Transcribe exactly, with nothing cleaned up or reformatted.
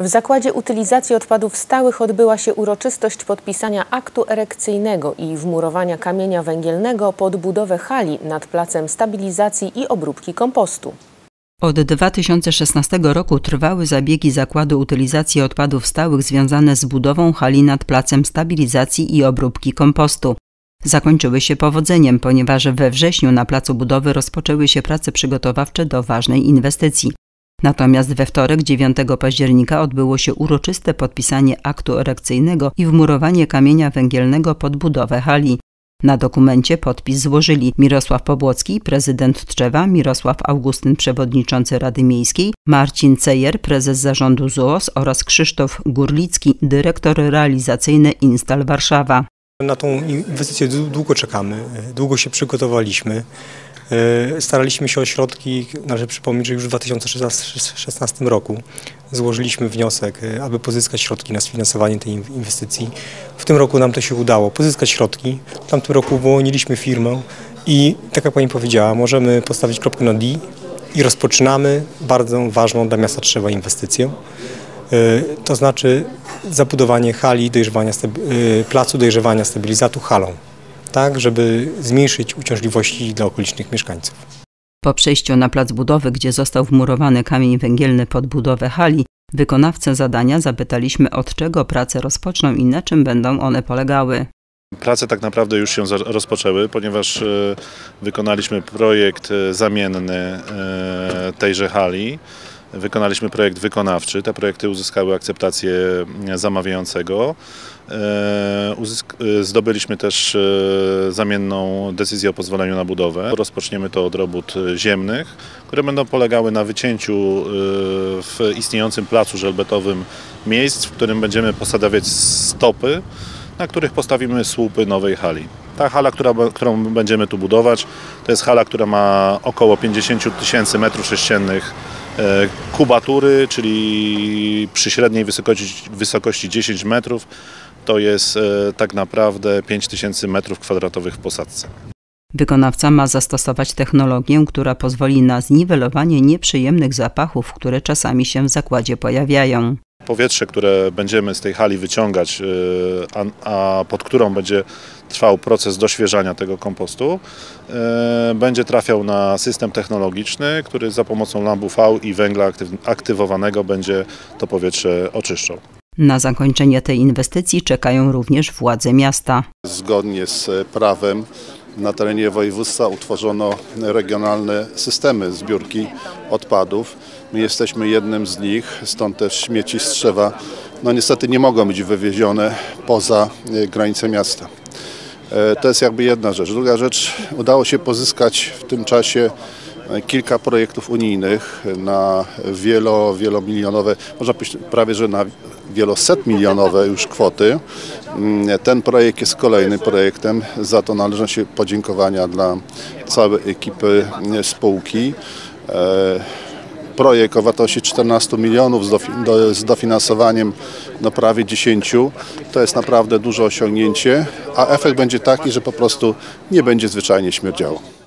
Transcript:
W Zakładzie Utylizacji Odpadów Stałych odbyła się uroczystość podpisania aktu erekcyjnego i wmurowania kamienia węgielnego pod budowę hali nad placem stabilizacji i obróbki kompostu. Od dwa tysiące szesnastego roku trwały zabiegi Zakładu Utylizacji Odpadów Stałych związane z budową hali nad placem stabilizacji i obróbki kompostu. Zakończyły się powodzeniem, ponieważ we wrześniu na placu budowy rozpoczęły się prace przygotowawcze do ważnej inwestycji. Natomiast we wtorek dziewiątego października odbyło się uroczyste podpisanie aktu erekcyjnego i wmurowanie kamienia węgielnego pod budowę hali. Na dokumencie podpis złożyli Mirosław Pobłocki, prezydent Trzewa, Mirosław Augustyn, przewodniczący Rady Miejskiej, Marcin Cejer, prezes zarządu ZUOS oraz Krzysztof Górlicki, dyrektor realizacyjny Instal Warszawa. Na tą inwestycję długo czekamy, długo się przygotowaliśmy. Staraliśmy się o środki, należy przypomnieć, że już w dwa tysiące szesnastym roku złożyliśmy wniosek, aby pozyskać środki na sfinansowanie tej inwestycji. W tym roku nam to się udało, pozyskać środki. W tamtym roku uwolniliśmy firmę i, tak jak pani powiedziała, możemy postawić kropkę na D i rozpoczynamy bardzo ważną dla miasta Trzewa inwestycję. To znaczy zabudowanie hali, dojrzewania, placu dojrzewania stabilizatu halą, tak żeby zmniejszyć uciążliwości dla okolicznych mieszkańców. Po przejściu na plac budowy, gdzie został wmurowany kamień węgielny pod budowę hali, wykonawcę zadania zapytaliśmy, od czego prace rozpoczną i na czym będą one polegały. Prace tak naprawdę już się rozpoczęły, ponieważ wykonaliśmy projekt zamienny tejże hali. Wykonaliśmy projekt wykonawczy, te projekty uzyskały akceptację zamawiającego. Zdobyliśmy też zamienną decyzję o pozwoleniu na budowę. Rozpoczniemy to od robót ziemnych, które będą polegały na wycięciu w istniejącym placu żelbetowym miejsc, w którym będziemy posadowiać stopy, na których postawimy słupy nowej hali. Ta hala, która, którą będziemy tu budować, to jest hala, która ma około pięćdziesiąt tysięcy metrów sześciennych kubatury, czyli przy średniej wysokości, wysokości dziesięć metrów, to jest tak naprawdę pięć tysięcy metrów kwadratowych w posadce. Wykonawca ma zastosować technologię, która pozwoli na zniwelowanie nieprzyjemnych zapachów, które czasami się w zakładzie pojawiają. Powietrze, które będziemy z tej hali wyciągać, a, a pod którą będzie trwał proces doświeżania tego kompostu, e, będzie trafiał na system technologiczny, który za pomocą lamp U V i węgla aktyw, aktywowanego będzie to powietrze oczyszczał. Na zakończenie tej inwestycji czekają również władze miasta. Zgodnie z prawem na terenie województwa utworzono regionalne systemy zbiórki odpadów. My jesteśmy jednym z nich, stąd też śmieci z Trzewa no niestety nie mogą być wywiezione poza granice miasta. To jest jakby jedna rzecz. Druga rzecz, udało się pozyskać w tym czasie kilka projektów unijnych na wielo, wielomilionowe, można powiedzieć prawie, że na wielosetmilionowe już kwoty. Ten projekt jest kolejnym projektem, za to należą się podziękowania dla całej ekipy spółki. Projekt o wartości czternastu milionów z dofinansowaniem no prawie dziesięciu. To jest naprawdę duże osiągnięcie, a efekt będzie taki, że po prostu nie będzie zwyczajnie śmierdziało.